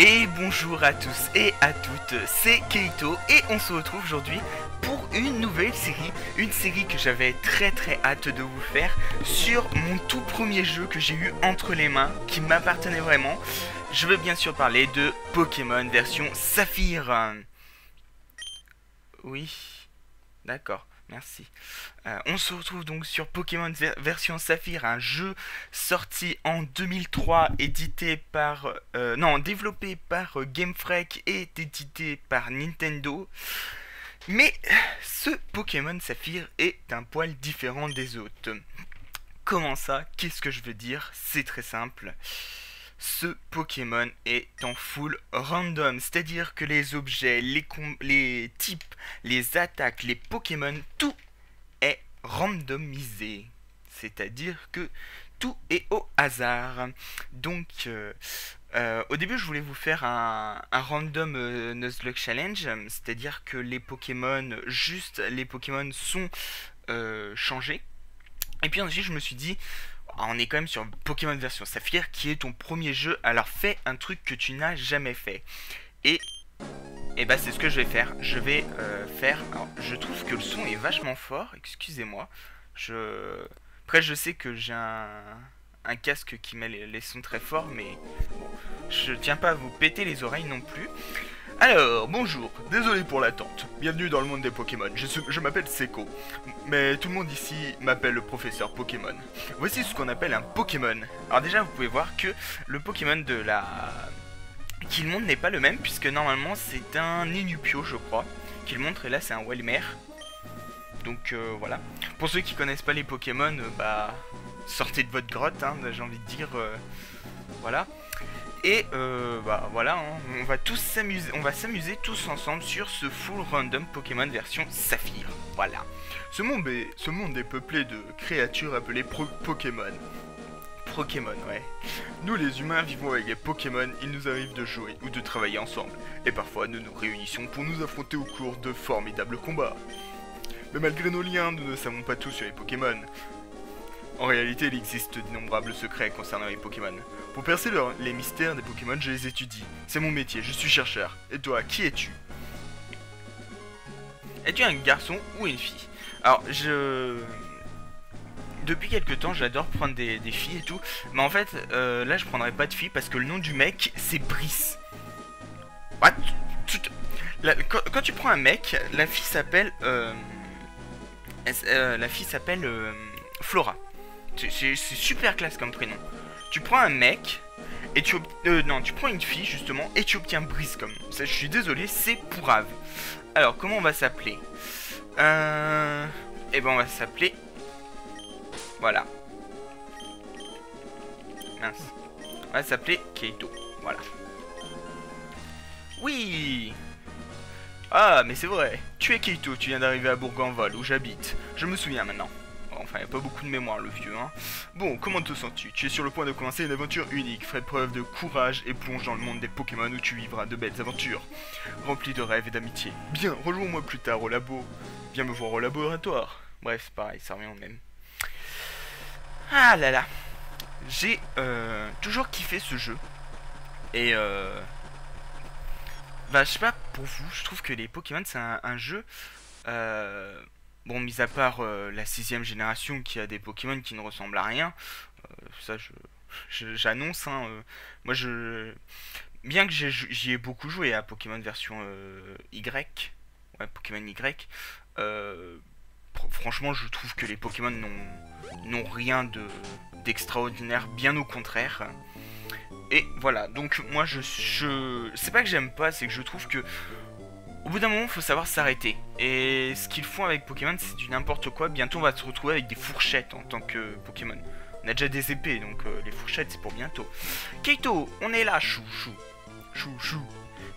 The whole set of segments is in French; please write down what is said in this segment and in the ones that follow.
Et bonjour à tous et à toutes, c'est Kaito et on se retrouve aujourd'hui pour une nouvelle série, une série que j'avais très hâte de vous faire sur mon tout premier jeu que j'ai eu entre les mains, qui m'appartenait vraiment. Je veux bien sûr parler de Pokémon version Saphir. Oui, d'accord. Merci. On se retrouve donc sur Pokémon version Saphir, un jeu sorti en 2003, édité par... développé par Game Freak et édité par Nintendo. Mais ce Pokémon Saphir est un poil différent des autres. Comment ça? Qu'est-ce que je veux dire? C'est très simple. Ce Pokémon est en full random, c'est-à-dire que les objets, les types, les attaques, les Pokémon, tout est randomisé. C'est-à-dire que tout est au hasard. Donc, au début, je voulais vous faire un random Nuzlocke Challenge, c'est-à-dire que les Pokémon, juste les Pokémon sont changés. Et puis ensuite, je me suis dit... on est quand même sur Pokémon version Saphir qui est ton premier jeu, alors fais un truc que tu n'as jamais fait. Et bah c'est ce que je vais faire. Je vais faire... alors, je trouve que le son est vachement fort, excusez-moi. Après je sais que j'ai un casque qui met les sons très forts, mais bon, je tiens pas à vous péter les oreilles non plus. Alors, bonjour, désolé pour l'attente, bienvenue dans le monde des Pokémon, je m'appelle Seko, mais tout le monde ici m'appelle le professeur Pokémon. Voici ce qu'on appelle un Pokémon. Alors déjà, vous pouvez voir que le Pokémon de la... qu'il montre n'est pas le même, puisque normalement c'est un Inupio, je crois, qu'il montre, et là c'est un Wailmer. Donc voilà. Pour ceux qui connaissent pas les Pokémon, bah, sortez de votre grotte, hein, j'ai envie de dire, voilà. Et bah voilà, hein, on va tous s'amuser, on va s'amuser tous ensemble sur ce full random Pokémon version Saphir. Voilà. Ce monde est peuplé de créatures appelées Pokémon. Pokémon, ouais. Nous les humains vivons avec les Pokémon, il nous arrive de jouer ou de travailler ensemble. Et parfois nous nous réunissons pour nous affronter au cours de formidables combats. Mais malgré nos liens, nous ne savons pas tout sur les Pokémon. En réalité, il existe d'innombrables secrets concernant les Pokémon. Pour percer les mystères des Pokémon, je les étudie. C'est mon métier, je suis chercheur. Et toi, qui es-tu? Es-tu un garçon ou une fille? Alors, depuis quelques temps, j'adore prendre des filles et tout. Mais en fait, là, je prendrai pas de fille parce que le nom du mec, c'est Brice. What? Quand tu prends un mec, la fille s'appelle... la fille s'appelle Flora. C'est super classe comme prénom. Tu prends un mec et tu tu prends une fille justement et tu obtiens Brice comme nom. Je suis désolé, c'est pourrave. Alors comment on va s'appeler? Eh ben on va s'appeler... voilà. Mince. On va s'appeler Kaito. Voilà. Oui. Ah mais c'est vrai. Tu es Kaito, tu viens d'arriver à Bourg-en-Vol où j'habite. Je me souviens maintenant. Enfin, il n'y a pas beaucoup de mémoire, le vieux, hein. Bon, comment te sens-tu? Tu es sur le point de commencer une aventure unique. Fais preuve de courage et plonge dans le monde des Pokémon où tu vivras de belles aventures, remplies de rêves et d'amitié. Bien, rejoins-moi plus tard au labo. Viens me voir au laboratoire. Bref, pareil, ça revient au même. Ah là là. J'ai toujours kiffé ce jeu. Et bah, je sais pas pour vous, je trouve que les Pokémon, c'est un jeu... bon, mis à part la 6ème génération qui a des Pokémon qui ne ressemblent à rien, ça j'annonce, hein, moi bien que j'y ai beaucoup joué à Pokémon version Y, ouais, Pokémon Y, franchement je trouve que les Pokémon n'ont rien d'extraordinaire, bien au contraire. Et voilà, donc moi c'est pas que j'aime pas, c'est que je trouve que... au bout d'un moment, il faut savoir s'arrêter. Et ce qu'ils font avec Pokémon, c'est du n'importe quoi. Bientôt, on va se retrouver avec des fourchettes en tant que Pokémon. On a déjà des épées, donc les fourchettes, c'est pour bientôt. Kaito, on est là, chouchou. Chouchou.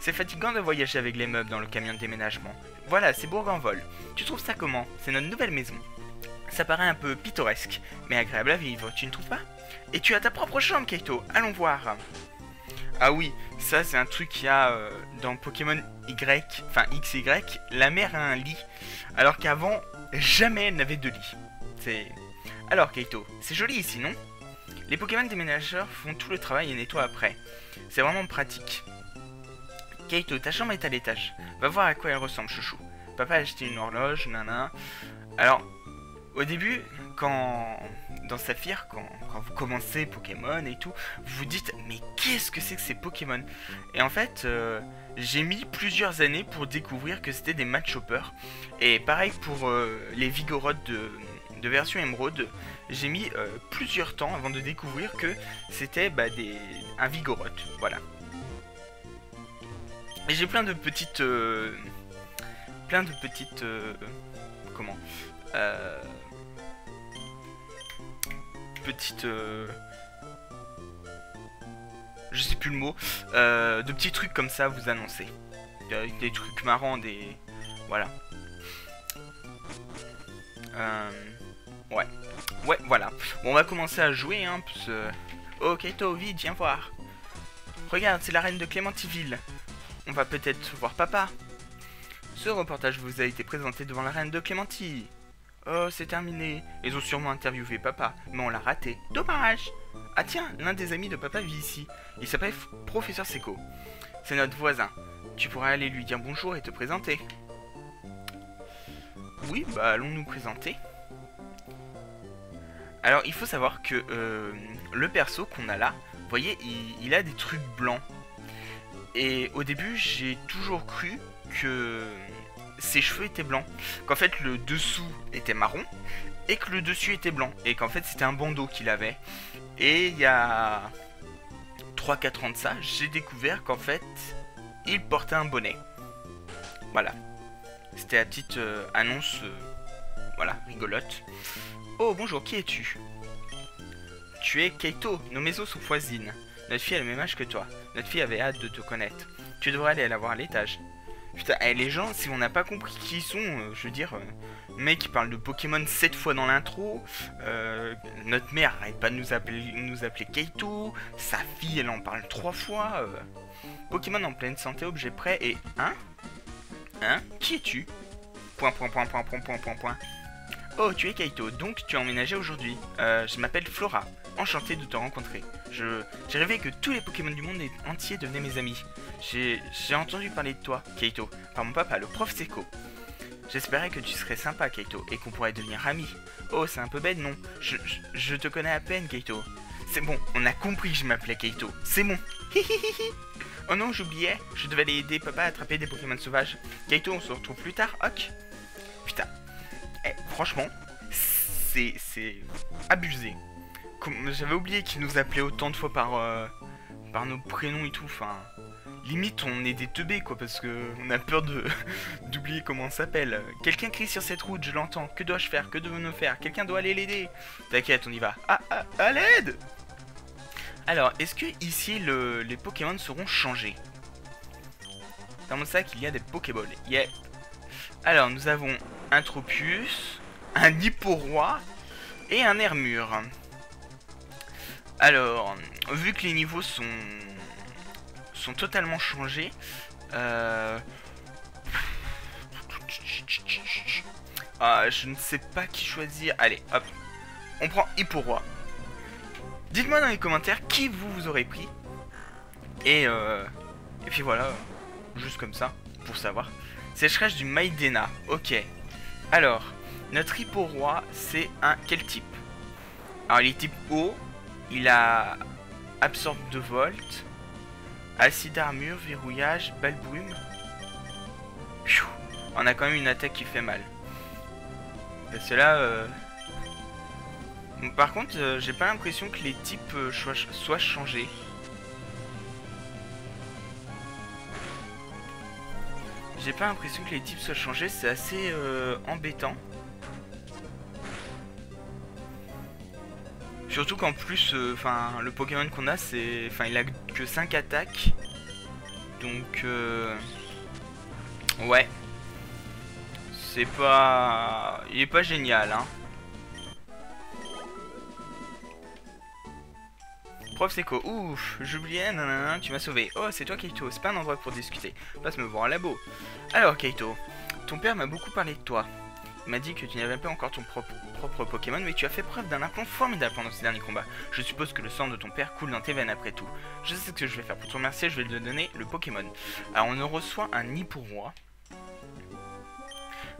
C'est fatigant de voyager avec les meubles dans le camion de déménagement. Voilà, c'est Bourg-en-Vol. Tu trouves ça comment? C'est notre nouvelle maison. Ça paraît un peu pittoresque, mais agréable à vivre, tu ne trouves pas? Et tu as ta propre chambre, Kaito. Allons voir. Ah oui, ça c'est un truc qu'il y a dans Pokémon Y, enfin XY, la mère a un lit, alors qu'avant, jamais elle n'avait de lit. C'est... alors Kaito, c'est joli ici, non? Les Pokémon déménageurs font tout le travail et nettoient après. C'est vraiment pratique. Kaito, ta chambre est à l'étage. Va voir à quoi elle ressemble, chouchou. Papa a acheté une horloge, nana. Alors, au début, quand... Dans Saphir, quand vous commencez Pokémon et tout, vous vous dites mais qu'est-ce que c'est que ces Pokémon? Et en fait, j'ai mis plusieurs années pour découvrir que c'était des match hoppers. Et pareil pour les Vigoroth de version émeraude, j'ai mis plusieurs temps avant de découvrir que c'était un Vigoroth. Voilà. Et j'ai je sais plus le mot, de petits trucs comme ça à vous annoncer, des trucs marrants, des... voilà. Ouais, voilà. Bon, on va commencer à jouer, hein, parce... Oh, Kaito, vite, viens voir. Regarde, c'est la reine de Clémentiville. On va peut-être voir papa. Ce reportage vous a été présenté devant la reine de Clémentine. Oh, c'est terminé. Ils ont sûrement interviewé papa, mais on l'a raté. Dommage. Ah tiens, l'un des amis de papa vit ici. Il s'appelle Professeur Seko. C'est notre voisin. Tu pourras aller lui dire bonjour et te présenter. Oui, bah allons nous présenter. Alors, il faut savoir que le perso qu'on a là, vous voyez, il a des trucs blancs. Et au début, j'ai toujours cru que... ses cheveux étaient blancs, qu'en fait le dessous était marron et que le dessus était blanc, et qu'en fait c'était un bandeau qu'il avait. Et il y a 3-4 ans de ça, j'ai découvert qu'en fait il portait un bonnet. Voilà, c'était la petite annonce, voilà, rigolote. Oh bonjour, qui es-tu? Tu es Kaito, nos maisons sont voisines. Notre fille a le même âge que toi, notre fille avait hâte de te connaître. Tu devrais aller la voir à l'étage. Putain, et les gens, si on n'a pas compris qui ils sont, je veux dire, mec qui parle de Pokémon 7 fois dans l'intro, notre mère arrête pas de nous appeler Kaito, sa fille elle en parle 3 fois, Pokémon en pleine santé, objet prêt, et... Hein? Qui es-tu? ... Oh, tu es Kaito, donc tu as emménagé aujourd'hui. Je m'appelle Flora, enchanté de te rencontrer. J'ai rêvé que tous les Pokémon du monde entier devenaient mes amis. J'ai entendu parler de toi, Kaito, par mon papa, le prof Seko. J'espérais que tu serais sympa, Kaito, et qu'on pourrait devenir amis. Oh, c'est un peu bête, non? Je te connais à peine, Kaito. C'est bon, on a compris que je m'appelais Kaito. C'est bon. Oh non, j'oubliais. Je devais aller aider papa à attraper des Pokémon sauvages. Kaito, on se retrouve plus tard, ok? Putain. Eh, franchement, c'est abusé. J'avais oublié qu'ils nous appelaient autant de fois par nos prénoms et tout. Enfin, limite, on est des teubés, quoi, parce que on a peur de d'oublier comment on s'appelle. Quelqu'un crie sur cette route, je l'entends. Que dois-je faire? Que devons-nous faire? Quelqu'un doit aller l'aider. T'inquiète, on y va. Ah, à l'aide! Alors, est-ce que ici, les Pokémon seront changés? Dans mon sac, il y a des Pokéballs. Yeah. Alors, nous avons un Tropius, un Hippowdon et un Hermure. Alors, vu que les niveaux sont totalement changés, je ne sais pas qui choisir. Allez, hop, on prend Hippowdon. Dites-moi dans les commentaires qui vous aurez pris. Et puis voilà, juste comme ça, pour savoir. Sécheresse du Maïdena, ok. Alors, notre Hippowdon, c'est un... quel type? Alors, il est type eau, il a absorbe 2 volts, acide armure, verrouillage, balle brume. Pfiou, on a quand même une attaque qui fait mal. Parce que là... Par contre, j'ai pas l'impression que les types soient changés. J'ai pas l'impression que les types soient changés, c'est assez embêtant. Surtout qu'en plus, le Pokémon qu'on a, c'est... Enfin, il a que 5 attaques. Donc, ouais. C'est pas... Il est pas génial, hein. Prof Seko, ouf, j'oubliais, nanana, tu m'as sauvé. Oh, c'est toi Kaito, c'est pas un endroit pour discuter. Passe me voir en labo. Alors Kaito, ton père m'a beaucoup parlé de toi. m'a dit que tu n'avais pas encore ton propre Pokémon, mais tu as fait preuve d'un aplomb formidable pendant ces derniers combats. Je suppose que le sang de ton père coule dans tes veines après tout. Je sais ce que je vais faire pour te remercier, je vais te donner le Pokémon. Alors on reçoit un Hippowdon.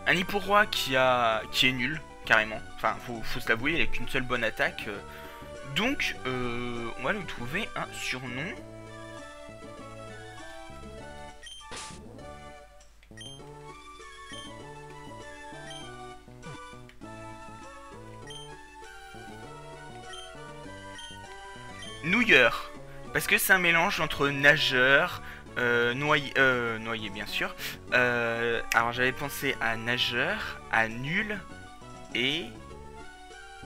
Un Hippowdon qui est nul, carrément. Enfin, faut se l'avouer, il n'a qu'une seule bonne attaque. Donc, on va lui trouver un surnom. Nouilleur, parce que c'est un mélange entre nageur, noyer bien sûr. Alors j'avais pensé à nageur, à nul, et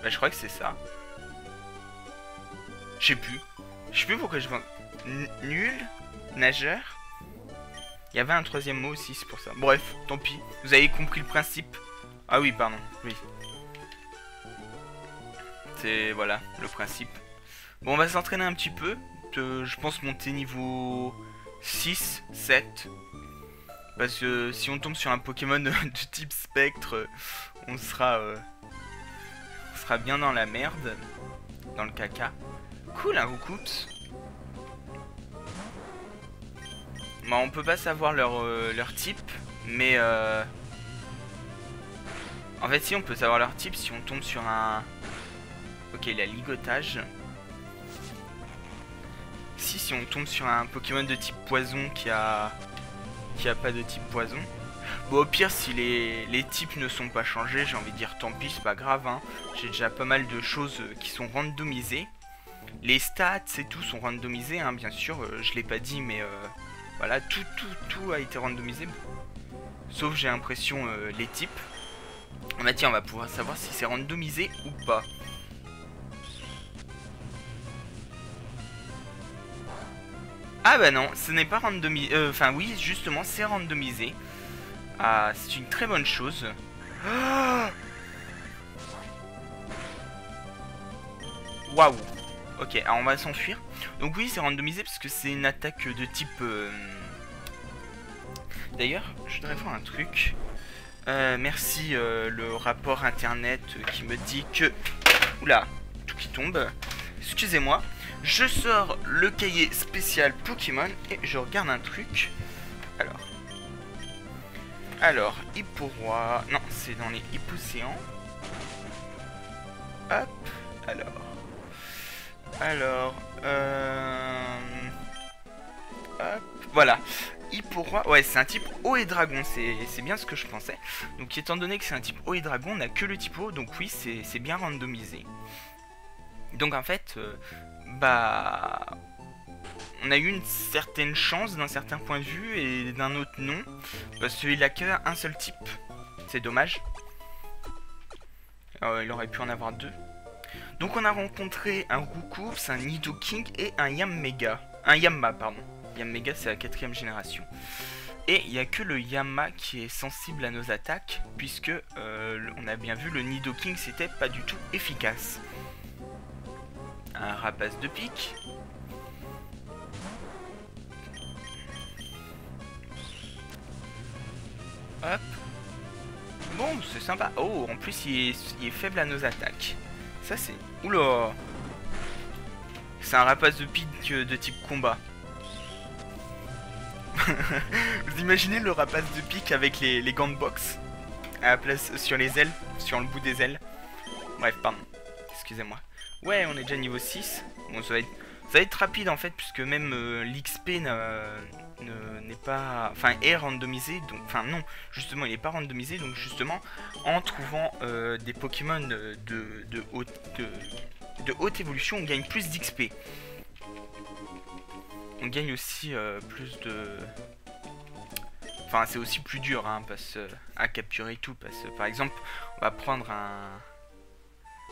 bah, je crois que c'est ça. Je sais plus pourquoi je pense. Nul, nageur. Il y avait un troisième mot aussi, c'est pour ça. Bref, tant pis, vous avez compris le principe. Ah oui, pardon, oui. C'est voilà le principe. Bon, on va s'entraîner un petit peu, je pense monter niveau 6, 7, parce que si on tombe sur un Pokémon de type spectre, on sera bien dans la merde, dans le caca. Cool, hein, Roucoups. Bah, on peut pas savoir leur type, mais en fait si, on peut savoir leur type si on tombe sur un... Ok, il a ligotage. Si on tombe sur un Pokémon de type poison qui a pas de type poison. Bon, au pire, si les types ne sont pas changés, j'ai envie de dire tant pis, c'est pas grave, hein. J'ai déjà pas mal de choses qui sont randomisées. Les stats et tout sont randomisés, hein, bien sûr, je l'ai pas dit, mais voilà, tout a été randomisé. Sauf, j'ai l'impression, les types. Bah tiens, on va pouvoir savoir si c'est randomisé ou pas. Ah bah non, ce n'est pas randomisé. Enfin oui, justement, c'est randomisé. Ah, c'est une très bonne chose. Waouh. Wow. Ok, alors on va s'enfuir. Donc oui, c'est randomisé parce que c'est une attaque de type... D'ailleurs, je voudrais voir un truc. Merci le rapport internet qui me dit que... Oula, tout qui tombe. Excusez-moi. Je sors le cahier spécial Pokémon et je regarde un truc. Alors, Hippowdon. Non, c'est dans les Hippocéans. Hop, Hop, voilà. Hippowdon. Ouais, c'est un type eau et dragon. C'est bien ce que je pensais. Donc, étant donné que c'est un type eau et dragon, on n'a que le type eau. Donc, oui, c'est bien randomisé. Donc, en fait. Bah, on a eu une certaine chance d'un certain point de vue et d'un autre non, parce qu'il a qu'un seul type, c'est dommage. Il aurait pu en avoir deux. Donc on a rencontré un Roucoups, un Nido King et un Yamma, pardon. Yamma, c'est la 4ème génération. Et il n'y a que le Yamma qui est sensible à nos attaques, puisque on a bien vu le Nido King, c'était pas du tout efficace. Un rapace de pique. Hop. Bon, c'est sympa. Oh, en plus, il est faible à nos attaques. Ça, c'est... Oula. C'est un rapace de pique de type combat. Vous imaginez le rapace de pique avec les gants de boxe à la place, sur les ailes, sur le bout des ailes. Bref, pardon. Excusez-moi. Ouais, on est déjà niveau 6. Bon, ça va être rapide en fait, puisque même l'XP n'est pas... Enfin, est randomisé, donc... Enfin, non, justement, il n'est pas randomisé, donc justement, en trouvant des Pokémon de haute évolution, on gagne plus d'XP. On gagne aussi plus de... Enfin, c'est aussi plus dur, hein, à capturer tout, parce que, par exemple, on va prendre un...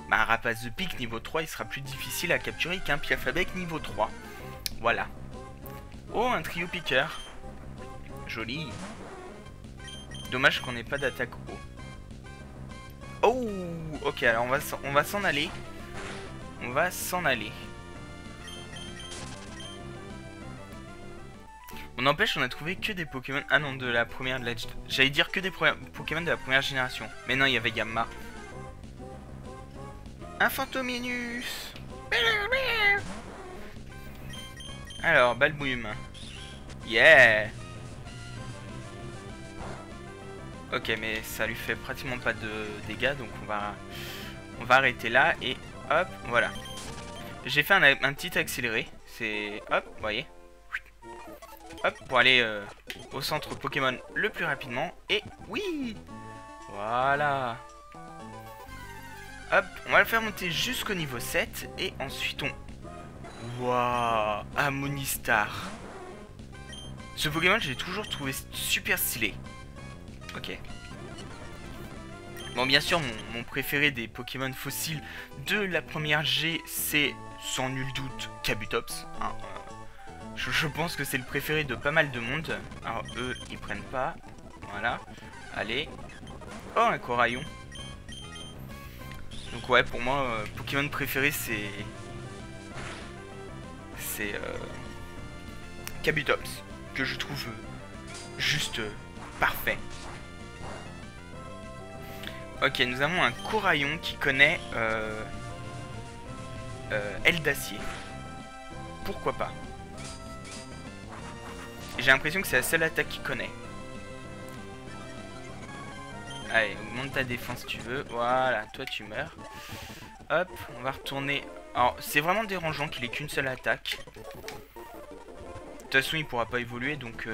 Bah, un rapace de pique niveau 3, il sera plus difficile à capturer qu'un piafabec niveau 3. Voilà. Oh, un trio piqueur. Joli. Dommage qu'on n'ait pas d'attaque haut. Oh, ok, alors on va s'en aller. On va s'en aller. On n'empêche, on a trouvé que des Pokémon... Ah non, de la première... de la... J'allais dire que des Pokémon de la première génération. Mais non, il y avait Yamma. Un Fantominus. Alors, Balboum. Yeah. Ok, mais ça lui fait pratiquement pas de dégâts, donc on va arrêter là et hop, voilà. J'ai fait un petit accéléré, c'est hop, vous voyez, hop pour aller au centre Pokémon le plus rapidement et oui, voilà. Hop, on va le faire monter jusqu'au niveau 7 et ensuite on... Waouh, Amonistar. Ce Pokémon, je l'ai toujours trouvé super stylé. Ok. Bon, bien sûr, mon préféré des Pokémon fossiles de la première G, c'est sans nul doute Kabutops. Hein, je pense que c'est le préféré de pas mal de monde. Alors, eux, ils prennent pas. Voilà. Allez. Oh, un Coraillon. Donc, ouais, pour moi, Pokémon préféré, c'est... C'est... Kabutops. Que je trouve juste... parfait. Ok, nous avons un Coraillon qui connaît aile d'acier. Pourquoi pas? J'ai l'impression que c'est la seule attaque qu'il connaît. Allez, augmente ta défense si tu veux. Voilà, toi tu meurs. Hop, on va retourner. Alors, c'est vraiment dérangeant qu'il ait qu'une seule attaque. De toute façon, il pourra pas évoluer, donc...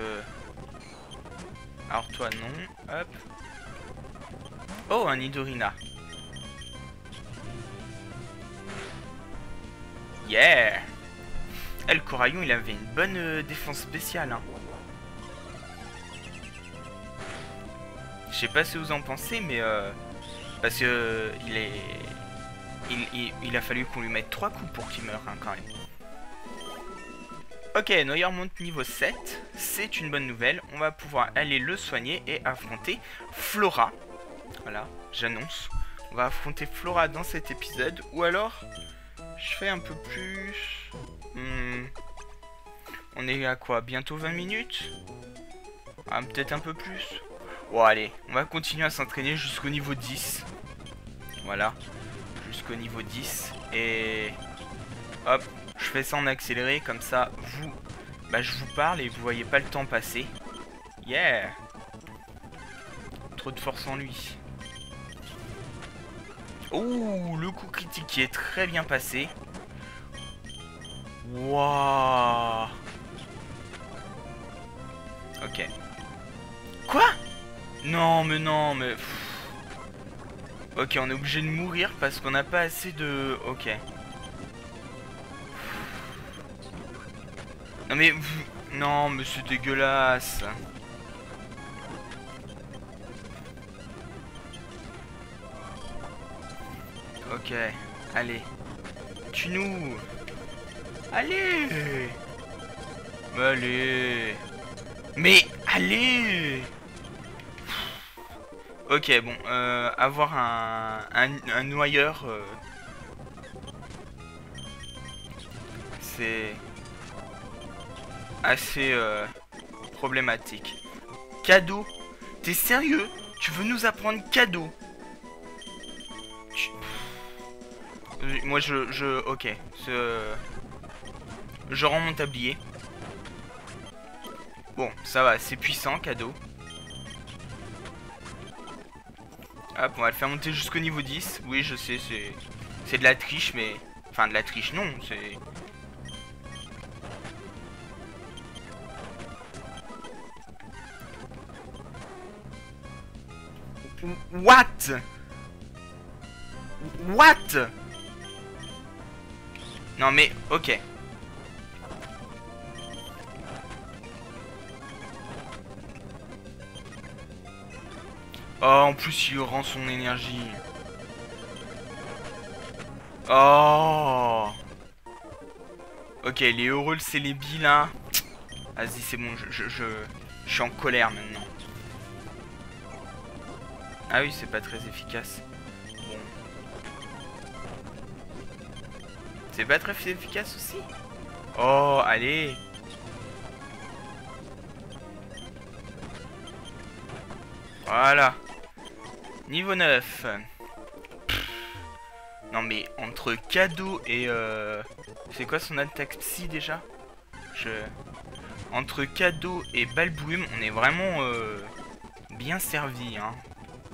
Alors toi non, hop. Oh, un Nidorina. Yeah. Eh, le Coraillon, il avait une bonne défense spéciale. Hein. Je sais pas si vous en pensez, mais... parce que... Il a fallu qu'on lui mette 3 coups pour qu'il meure, hein, quand même. Ok, Noyer monte niveau 7, c'est une bonne nouvelle, on va pouvoir aller le soigner et affronter Flora. Voilà, j'annonce, on va affronter Flora dans cet épisode, ou alors, je fais un peu plus... On est à quoi, bientôt 20 minutes? Ah, peut-être un peu plus. Bon, allez, on va continuer à s'entraîner jusqu'au niveau 10. Voilà, jusqu'au niveau 10, et... Hop. Je fais ça en accéléré, comme ça, vous... Bah, je vous parle et vous voyez pas le temps passer. Yeah! Trop de force en lui. Oh, le coup critique qui est très bien passé. Waouh! Ok. Quoi? Non, mais non, mais... Pff. Ok, on est obligé de mourir parce qu'on n'a pas assez de... Ok. Non mais... Non mais c'est dégueulasse. Ok, allez. Tue-nous. Allez. Allez. Mais allez. Ok, bon, avoir un noyeur... C'est... assez problématique. Cadeau? T'es sérieux? Tu veux nous apprendre cadeau? Moi je... Ok. Je rends mon tablier. Bon, ça va, c'est puissant, cadeau. Hop, on va le faire monter jusqu'au niveau 10. Oui, je sais, c'est de la triche, mais... Enfin, de la triche, non, c'est... What? What? Non mais ok. Oh, en plus il rend son énergie. Oh. Ok, il est heureux le célébi là. Vas-y, c'est bon, je suis en colère maintenant. Ah oui, c'est pas très efficace. Bon. C'est pas très efficace aussi. Oh, allez. Voilà. Niveau 9. Pff. Non mais entre cadeau et... C'est quoi son attaque psy déjà? Entre cadeau et balboume, on est vraiment bien servi. Hein.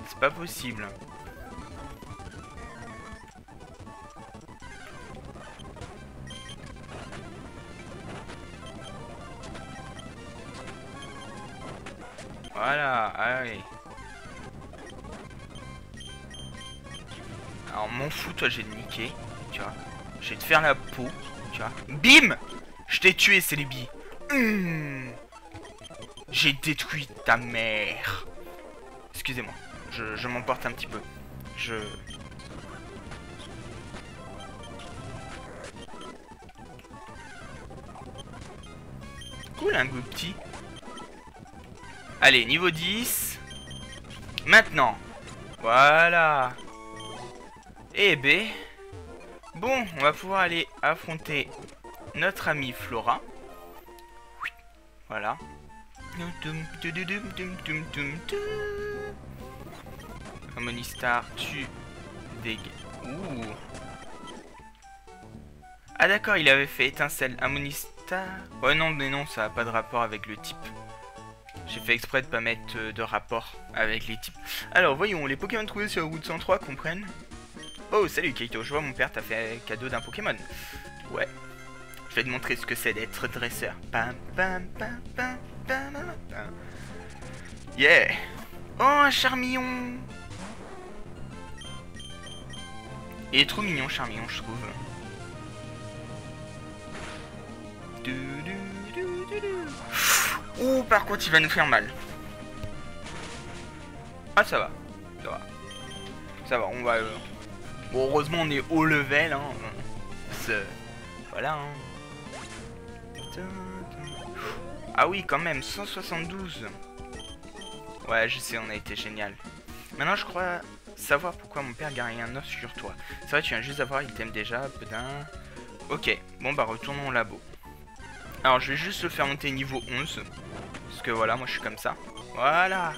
C'est pas possible. Voilà, allez. Alors m'en fous, toi j'ai de niquer, tu vois. Je vais te faire la peau, tu vois. Bim! Je t'ai tué, Célébi. J'ai détruit ta mère. Excusez-moi, je m'emporte un petit peu. Cool, un goût petit. Allez, niveau 10. Maintenant. Voilà. Eh ben. Bon, on va pouvoir aller affronter notre amie Flora. Voilà. Amonistar tue des... Ouh. Ah d'accord, il avait fait étincelle. Amonistar... Ouais non, mais non, ça n'a pas de rapport avec le type. J'ai fait exprès de pas mettre de rapport avec les types. Alors voyons, les Pokémon trouvés sur Route 103 comprennent... Oh salut Kaito, je vois mon père t'a fait cadeau d'un Pokémon. Ouais. Je vais te montrer ce que c'est d'être dresseur. Pam, pam, pam, pam, pam, pam. Yeah. Oh, un Charmillon. Il est trop mignon, Charmillon, je trouve. Ouh, par contre, il va nous faire mal. Ah, ça va. Ça va. Ça va, on va... Bon, heureusement, on est haut level, hein. Voilà, hein. Ah oui, quand même, 172. Ouais, je sais, on a été génial. Maintenant, je crois savoir pourquoi mon père gagne un os sur toi. C'est vrai, tu viens juste d'avoir, il t'aime déjà, putain. Ok, bon bah retournons au labo. Alors, je vais juste le faire monter niveau 11. Parce que voilà, moi je suis comme ça. Voilà.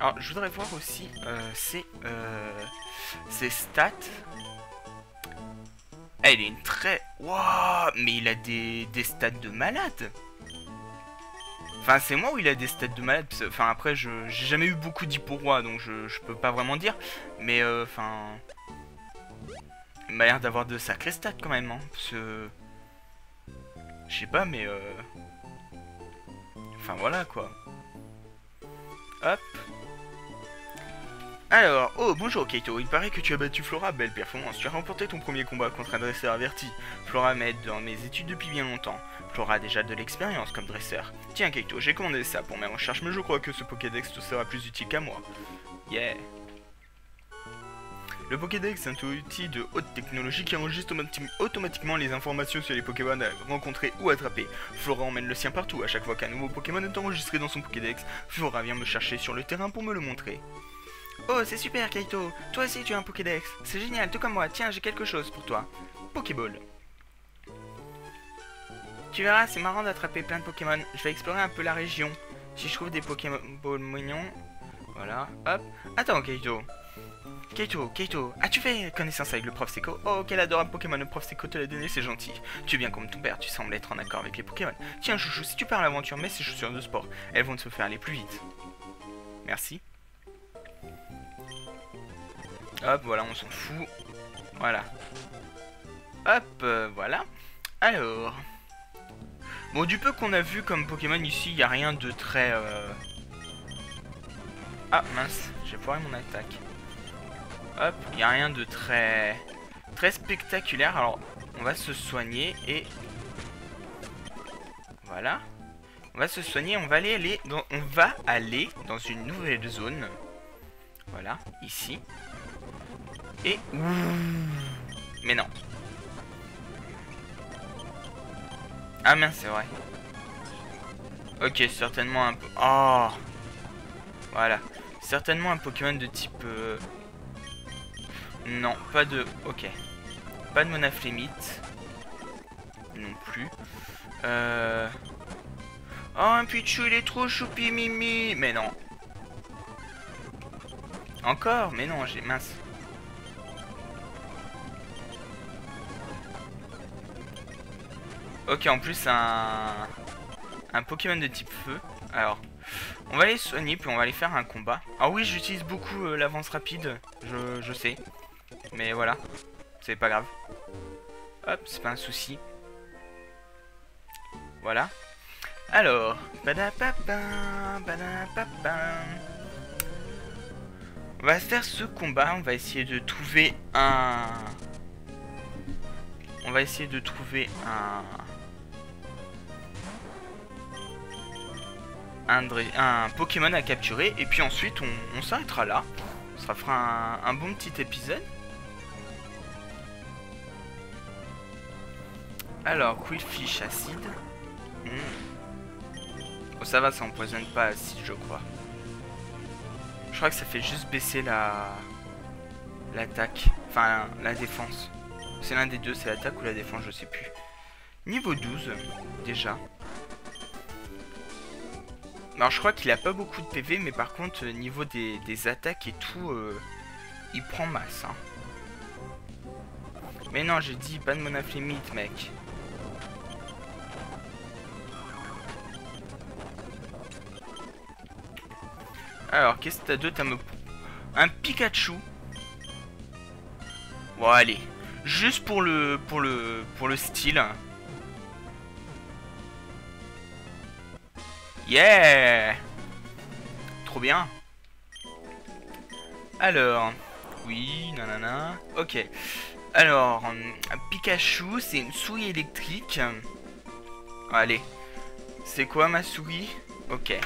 Alors, je voudrais voir aussi ses stats. Ah, il est une très... Waouh, mais il a des stats de malade. Enfin, c'est moi où il a des stats de malade. Enfin, après, j'ai jamais eu beaucoup d'hyporois, donc je peux pas vraiment dire. Mais, enfin... il m'a l'air d'avoir de sacrés stats, quand même. Hein, parce que... Je sais pas, mais... Enfin, voilà, quoi. Hop. Alors, oh bonjour Kaito, il paraît que tu as battu Flora, belle performance, tu as remporté ton premier combat contre un dresseur averti. Flora m'aide dans mes études depuis bien longtemps. Flora a déjà de l'expérience comme dresseur. Tiens Kaito, j'ai commandé ça pour mes recherches, mais je crois que ce Pokédex te sera plus utile qu'à moi. Yeah. Le Pokédex est un outil de haute technologie qui enregistre automatiquement les informations sur les Pokémon rencontrés ou attrapés. Flora emmène le sien partout, à chaque fois qu'un nouveau Pokémon est enregistré dans son Pokédex, Flora vient me chercher sur le terrain pour me le montrer. Oh, c'est super, Kaito. Toi aussi, tu as un Pokédex. C'est génial, tout comme moi. Tiens, j'ai quelque chose pour toi. Pokéball. Tu verras, c'est marrant d'attraper plein de Pokémon. Je vais explorer un peu la région. Si je trouve des Pokémon mignons... Voilà, hop. Attends, Kaito. Kaito, as-tu fait connaissance avec le prof Seko? Oh, quel adorable Pokémon, le prof Seko te l'a donné, c'est gentil. Tu es bien comme ton père, tu sembles être en accord avec les Pokémon. Tiens, chouchou, si tu pars à l'aventure, mets ces chaussures de sport. Elles vont te faire aller plus vite. Merci. Hop, voilà, on s'en fout. Voilà. Hop, voilà. Alors. Bon, du peu qu'on a vu comme Pokémon ici, il n'y a rien de très... Ah, mince, j'ai foiré mon attaque. Hop, il n'y a rien de très... très spectaculaire. Alors, on va se soigner et... Voilà. On va se soigner, on va aller dans... On va aller dans une nouvelle zone. Voilà, ici. Et... Mais non. Ah mince, c'est vrai. Ok, certainement un... Oh. Voilà. Certainement un Pokémon de type... Non, pas de... Ok. Pas de monaflémite. Non plus. Oh, un Pichu, il est trop choupi mimi. Mais non. Encore? Mais non, j'ai mince. Ok, en plus un Pokémon de type feu. Alors, on va les soigner puis on va aller faire un combat. Ah oui, j'utilise beaucoup l'avance rapide, je sais. Mais voilà, c'est pas grave. Hop, c'est pas un souci. Voilà. Alors, on va faire ce combat, on va essayer de trouver un... Un Pokémon à capturer. Et puis ensuite on s'arrêtera là. Ça fera un bon petit épisode. Alors Quillfish acide. Oh ça va, ça empoisonne pas acide je crois. Je crois que ça fait juste baisser l'attaque. Enfin la défense. C'est l'un des deux, c'est l'attaque ou la défense, je sais plus. Niveau 12 déjà. Alors je crois qu'il a pas beaucoup de PV, mais par contre niveau des attaques et tout, il prend masse. Hein. Mais non, j'ai dit pas de monaflémite, mec. Alors qu'est-ce que t'as d'autre à me... Un Pikachu. Bon allez, juste pour le style. Yeah! Trop bien. Alors, oui, nanana. Ok. Alors, Pikachu, c'est une souris électrique. Allez. C'est quoi ma souris? Ok.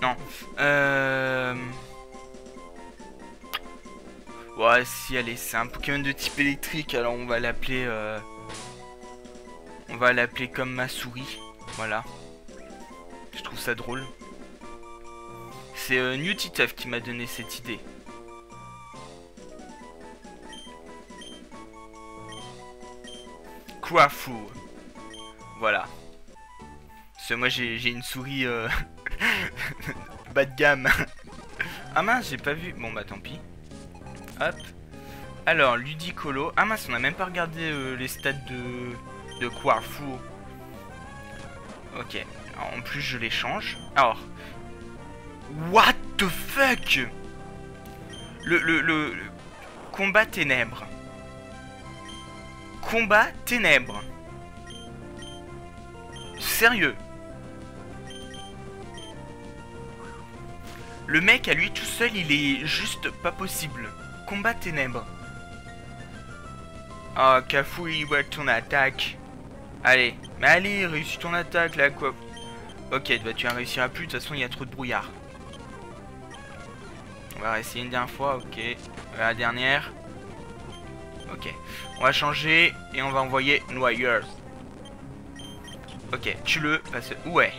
Non. Ouais, si, allez, c'est un Pokémon de type électrique, alors on va l'appeler... on va l'appeler comme ma souris, voilà. Je trouve ça drôle. C'est Newtiteuf qui m'a donné cette idée. Crawfoo. Voilà. Parce que moi, j'ai une souris bas de gamme. Ah mince, j'ai pas vu. Bon, bah tant pis. Hop. Alors, Ludicolo. Ah mince, on n'a même pas regardé les stats de Crawfoo. Ok. Alors, en plus, je les change. Alors. What the fuck? Le combat ténèbres. Combat ténèbres. Sérieux. Le mec, à lui tout seul, il est juste pas possible. Combat ténèbres. Ah, Cafouille, ouais, ton attaque. Allez, mais allez, réussis ton attaque là, quoi. Ok, bah, tu en réussiras plus, de toute façon, il y a trop de brouillard. On va essayer une dernière fois, ok. La dernière. Ok, on va changer et on va envoyer Noyers. Ok, tu le passes. Ouais.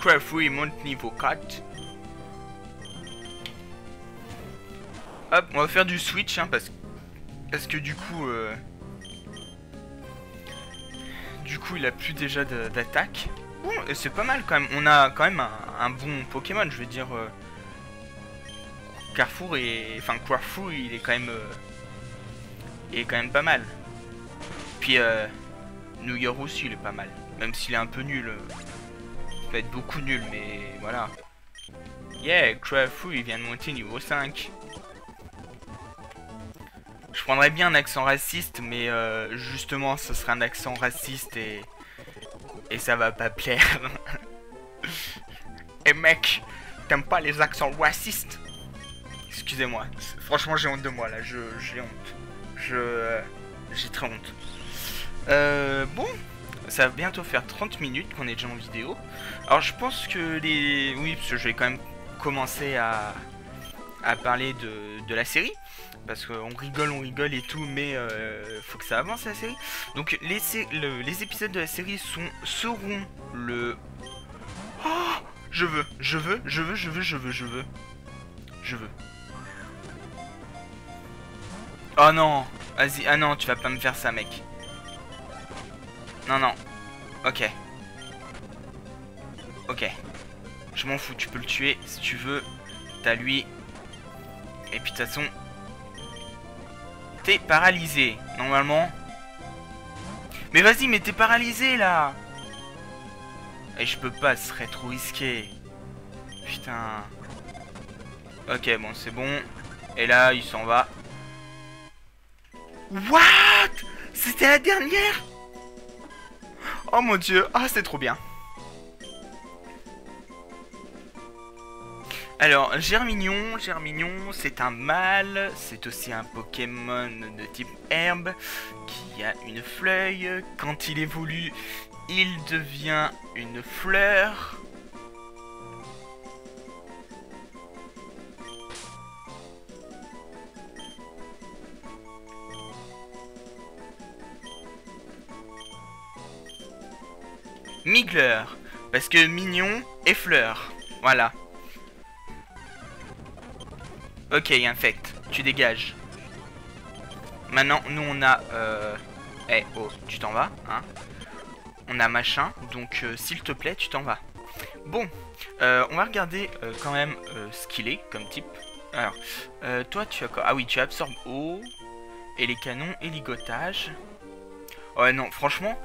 Crawfoo, il monte niveau 4. Hop, on va faire du switch, hein, parce que du coup... il a plus déjà d'attaque. Bon, c'est pas mal quand même. On a quand même un bon Pokémon, je veux dire. Crawfoo, il est quand même... il est quand même pas mal. Puis, Newgorou aussi, il est pas mal. Même s'il est un peu nul. Il va être beaucoup nul, mais voilà. Yeah, Crawfoo, il vient de monter niveau 5. Je prendrais bien un accent raciste, mais justement, ce serait un accent raciste et ça va pas plaire. Et mec, t'aimes pas les accents racistes? Excusez-moi, franchement, j'ai honte de moi là, j'ai honte. J'ai très honte. Bon, ça va bientôt faire 30 minutes qu'on est déjà en vidéo. Alors, je pense que les... Oui, parce que je vais quand même commencer à parler de la série. Parce qu'on rigole, et tout, mais faut que ça avance la série. Donc les épisodes de la série seront le... Oh, je veux. Oh non, vas-y, ah non, tu vas pas me faire ça, mec. Non, non. Ok. Ok. Je m'en fous, tu peux le tuer si tu veux. T'as lui. Et puis de toute façon... T'es paralysé, normalement. Mais vas-y, mais t'es paralysé, là. Et je peux pas, ce serait trop risqué. Putain. Ok, bon, c'est bon. Et là, il s'en va. What? C'était la dernière? Oh mon dieu, ah, c'est trop bien. Alors, Germignon, c'est un mâle, c'est aussi un Pokémon de type herbe qui a une feuille. Quand il évolue, il devient une fleur. Migler, parce que mignon et fleur, voilà. Ok, infect, tu dégages. Maintenant, nous on a... Eh, oh, tu t'en vas, hein. On a machin, donc s'il te plaît, tu t'en vas. Bon, on va regarder quand même ce qu'il est comme type. Alors, toi tu as quoi? Ah oui, tu absorbes eau, et les canons, et ligotage. Ouais, non, franchement,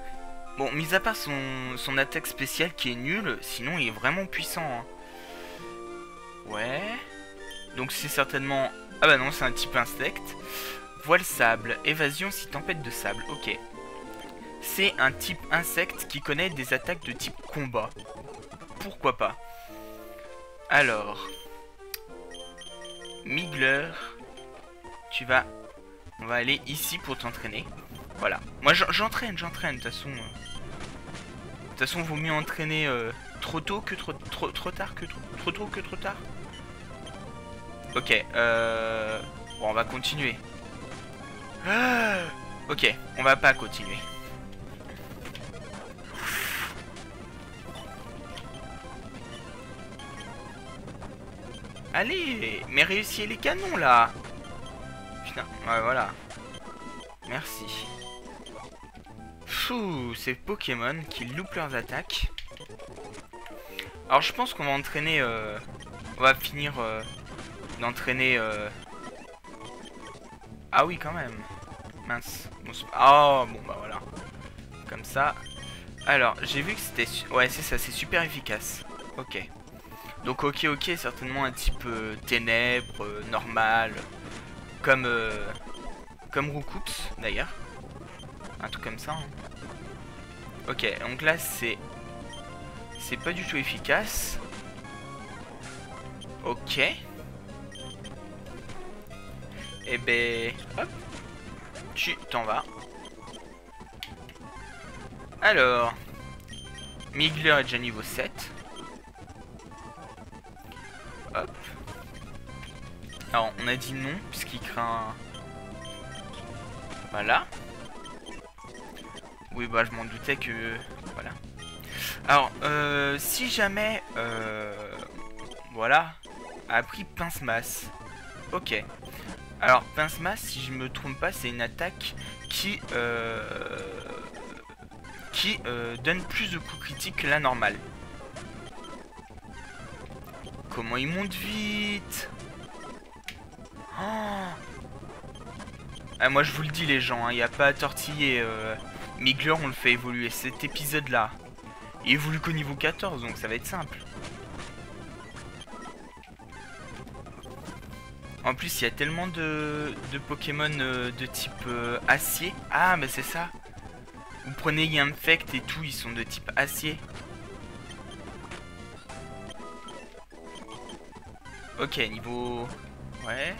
bon, mis à part son attaque spéciale qui est nulle, sinon il est vraiment puissant, hein. Ouais... Donc c'est certainement... Ah bah non, c'est un type insecte. Voile sable, évasion si tempête de sable, ok. C'est un type insecte qui connaît des attaques de type combat. Pourquoi pas. Alors... Migler, tu vas... On va aller ici pour t'entraîner. Voilà. Moi j'entraîne, de toute façon... De toute façon, vaut mieux entraîner trop tôt que trop tard. Ok, bon, on va continuer. Ah, ok, on va pas continuer. Allez, mais réussissez les canons, là. Putain, ouais, voilà. Merci. Fou, ces Pokémon qui loupent leurs attaques. Alors, je pense qu'on va entraîner... on va finir... d'entraîner Ah oui, quand même. Mince. Oh, bon, bah voilà. Comme ça. Alors, j'ai vu que c'était... Ouais, c'est ça, c'est super efficace. Ok. Donc, ok, certainement un type ténèbres, normal. Comme... Comme Roucoups, d'ailleurs. Un truc comme ça, hein. Ok, donc là, c'est... C'est pas du tout efficace. Ok. Et ben, hop, tu t'en vas. Alors, Migler est déjà niveau 7. Hop. Alors, on a dit non, puisqu'il craint... Voilà. Oui, bah, je m'en doutais que... Voilà. Alors, si jamais... Voilà. A pris pince-masse. Ok. Alors, pince-masse, si je me trompe pas, c'est une attaque qui donne plus de coups critiques que la normale. Comment il monte vite, oh. Ah, moi, je vous le dis, les gens, il n'y a pas à tortiller. Migler, on le fait évoluer. Cet épisode-là, il évolue qu'au niveau 14, donc ça va être simple. En plus, il y a tellement de Pokémon de type acier. Ah, mais c'est ça. Vous prenez Yamfect et tout, ils sont de type acier. Ok, niveau... Ouais.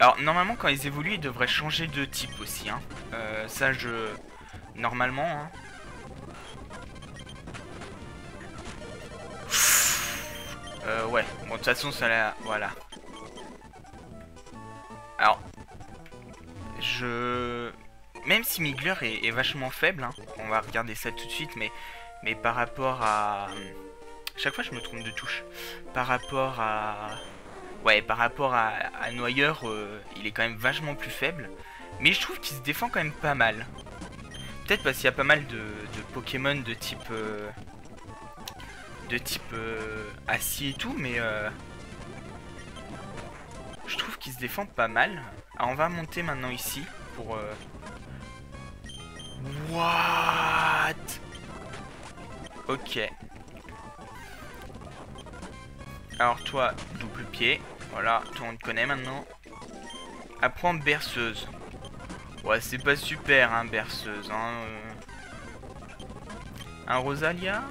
Alors, normalement, quand ils évoluent, ils devraient changer de type aussi, hein. Ça, je... Normalement, hein. Ouais, bon, de toute façon, ça l'a... Voilà. Alors, je... Même si Migler est vachement faible, hein, on va regarder ça tout de suite, mais par rapport à... Chaque fois, je me trompe de touche. Par rapport à... Ouais, par rapport à Noyeur, il est quand même vachement plus faible. Mais je trouve qu'il se défend quand même pas mal. peut-être parce qu'il y a pas mal de Pokémon de type acier et tout, mais je trouve qu'ils se défendent pas mal. Ah, on va monter maintenant ici pour what? Ok. Alors toi, double pied. Voilà, tout le monde connaît maintenant. Apprends berceuse. Ouais, c'est pas super, hein, berceuse. Hein, un Rosalia.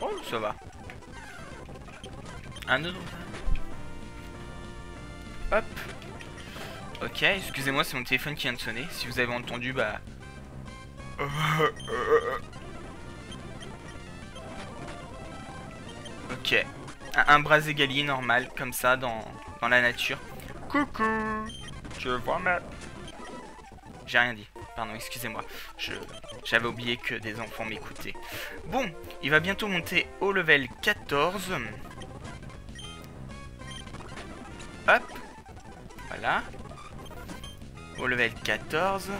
Oh, ça va. Un autre. Hop. Ok, excusez-moi, c'est mon téléphone qui vient de sonner. Si vous avez entendu, bah... Ok. Un bras égalier normal, comme ça, dans la nature. Coucou. Je vois ma... J'ai rien dit. Pardon, excusez-moi. J'avais oublié que des enfants m'écoutaient. Bon, il va bientôt monter au level 14. Hop. Voilà. Au level 14.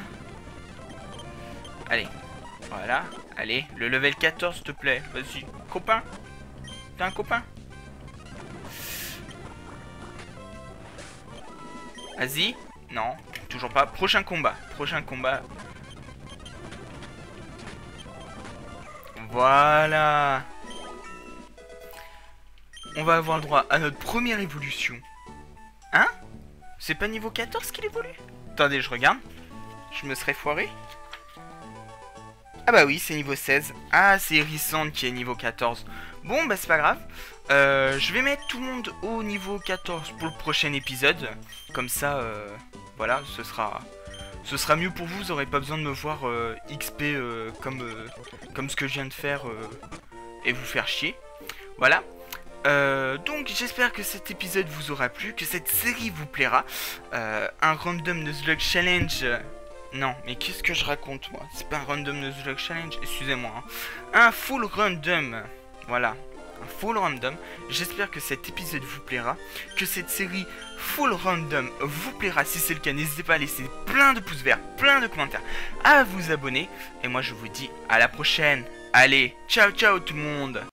Allez. Voilà. Allez, le level 14, s'il te plaît. Vas-y. Copain. T'es un copain? Vas-y. Non. Toujours pas. Prochain combat. Prochain combat. Voilà. On va avoir le droit à notre première évolution. Hein? C'est pas niveau 14 qu'il évolue? Attendez, je regarde. Je me serais foiré. Ah bah oui, c'est niveau 16. Ah, c'est Hérissante qui est niveau 14. Bon, bah c'est pas grave. Je vais mettre tout le monde au niveau 14 pour le prochain épisode. Comme ça... Voilà, ce sera mieux pour vous, vous n'aurez pas besoin de me voir XP comme ce que je viens de faire et vous faire chier. Voilà. Donc j'espère que cet épisode vous aura plu, que cette série vous plaira. Un random Nuzlocke Challenge... Non, mais qu'est-ce que je raconte moi? C'est pas un random Nuzlocke Challenge, excusez-moi. Hein. Un full random. Voilà. Un full random. J'espère que cet épisode vous plaira, que cette série full random vous plaira. Si c'est le cas, n'hésitez pas à laisser plein de pouces verts, plein de commentaires, à vous abonner. Et moi je vous dis à la prochaine. Allez, ciao ciao tout le monde.